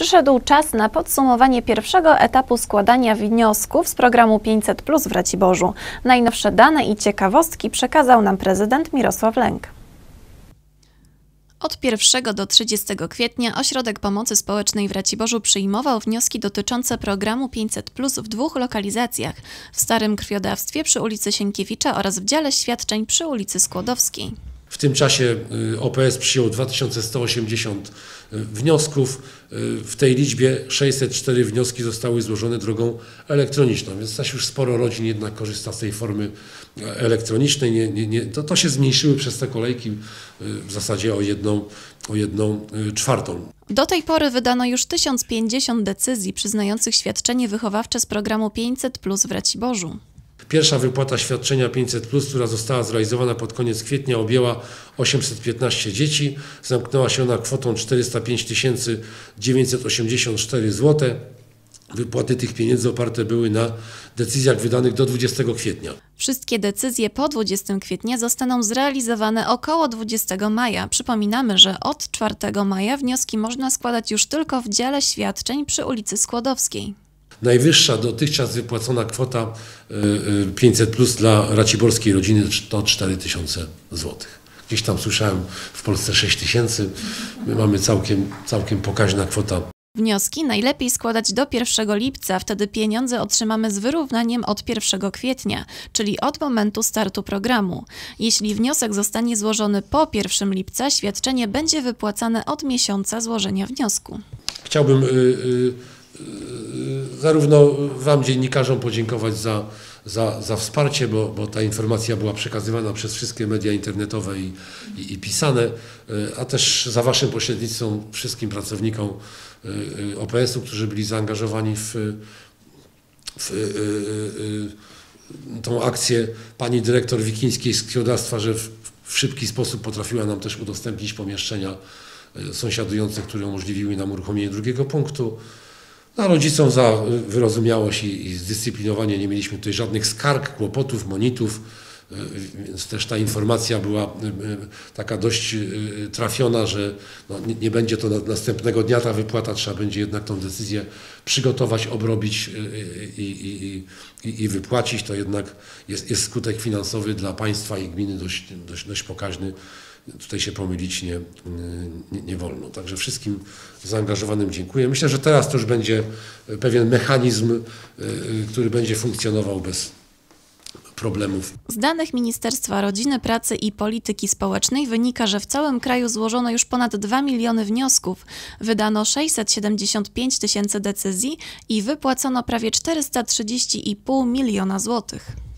przyszedł czas na podsumowanie pierwszego etapu składania wniosków z programu 500 Plus w Raciborzu. Najnowsze dane i ciekawostki przekazał nam prezydent Mirosław Lęk. Od 1 do 30 kwietnia Ośrodek Pomocy Społecznej w Raciborzu przyjmował wnioski dotyczące programu 500 Plus w dwóch lokalizacjach – w Starym Krwiodawstwie przy ulicy Sienkiewicza oraz w Dziale Świadczeń przy ulicy Skłodowskiej. W tym czasie OPS przyjął 2180 wniosków, w tej liczbie 604 wnioski zostały złożone drogą elektroniczną, więc też już sporo rodzin jednak korzysta z tej formy elektronicznej. To się zmniejszyły przez te kolejki w zasadzie o jedną czwartą. Do tej pory wydano już 1050 decyzji przyznających świadczenie wychowawcze z programu 500 Plus w Raciborzu. Pierwsza wypłata świadczenia 500+, która została zrealizowana pod koniec kwietnia, objęła 815 dzieci. Zamknęła się ona kwotą 405 984 zł. Wypłaty tych pieniędzy oparte były na decyzjach wydanych do 20 kwietnia. Wszystkie decyzje po 20 kwietnia zostaną zrealizowane około 20 maja. Przypominamy, że od 4 maja wnioski można składać już tylko w dziale świadczeń przy ulicy Skłodowskiej. Najwyższa dotychczas wypłacona kwota 500 plus dla raciborskiej rodziny to 4000 zł. Gdzieś tam słyszałem w Polsce 6000, my mamy całkiem pokaźna kwota. Wnioski najlepiej składać do 1 lipca, wtedy pieniądze otrzymamy z wyrównaniem od 1 kwietnia, czyli od momentu startu programu. Jeśli wniosek zostanie złożony po 1 lipca, świadczenie będzie wypłacane od miesiąca złożenia wniosku. Chciałbym zarówno Wam, dziennikarzom, podziękować za wsparcie, bo ta informacja była przekazywana przez wszystkie media internetowe i pisane, a też za Waszym pośrednictwem wszystkim pracownikom OPS-u, którzy byli zaangażowani w tą akcję. Pani dyrektor Wikińskiej z Skłodowska, że w szybki sposób potrafiła nam też udostępnić pomieszczenia sąsiadujące, które umożliwiły nam uruchomienie drugiego punktu. A rodzicom za wyrozumiałość i zdyscyplinowanie. Nie mieliśmy tutaj żadnych skarg, kłopotów, monitów, więc też ta informacja była taka dość trafiona, że nie będzie to następnego dnia ta wypłata, trzeba będzie jednak tą decyzję przygotować, obrobić i wypłacić. To jednak jest skutek finansowy dla państwa i gminy dość pokaźny. Tutaj się pomylić nie wolno. Także wszystkim zaangażowanym dziękuję. Myślę, że teraz to już będzie pewien mechanizm, który będzie funkcjonował bez problemów. Z danych Ministerstwa Rodziny, Pracy i Polityki Społecznej wynika, że w całym kraju złożono już ponad 2 miliony wniosków, wydano 675 tysięcy decyzji i wypłacono prawie 430,5 miliona złotych.